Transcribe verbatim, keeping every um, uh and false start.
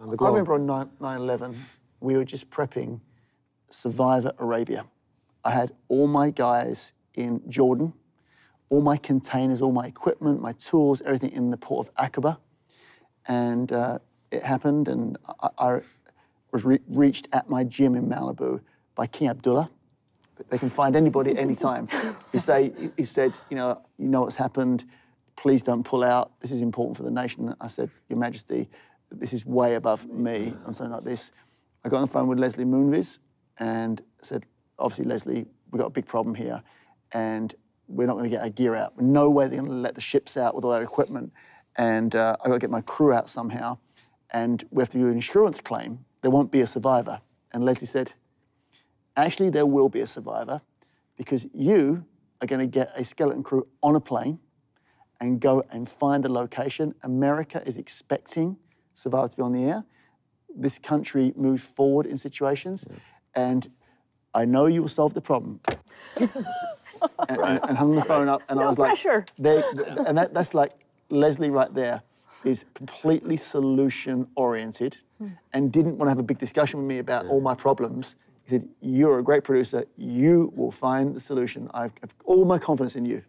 I remember on nine eleven, we were just prepping Survivor Arabia. I had all my guys in Jordan, all my containers, all my equipment, my tools, everything in the port of Aqaba. And uh, it happened, and I, I was re reached at my gym in Malibu by King Abdullah. They can find anybody at any time. He, say, he said, you know, you know what's happened. Please don't pull out. This is important for the nation. I said, Your Majesty, this is way above me on something like this. I got on the phone with Leslie Moonves and said, obviously, Leslie, we've got a big problem here, and we're not going to get our gear out. No way they're going to let the ships out with all our equipment. And uh, I've got to get my crew out somehow. And we have to do an insurance claim. There won't be a survivor. And Leslie said, actually, there will be a survivor, because you are going to get a skeleton crew on a plane and go and find a location. America is expecting survivors to be on the air. This country moves forward in situations. Mm. And I know you will solve the problem. and, right. and, and hung the phone up, and no I was pressure. like... No And that, that's like, Leslie right there is completely solution-oriented mm. and didn't want to have a big discussion with me about yeah. all my problems. He said, you're a great producer. You will find the solution. I have all my confidence in you.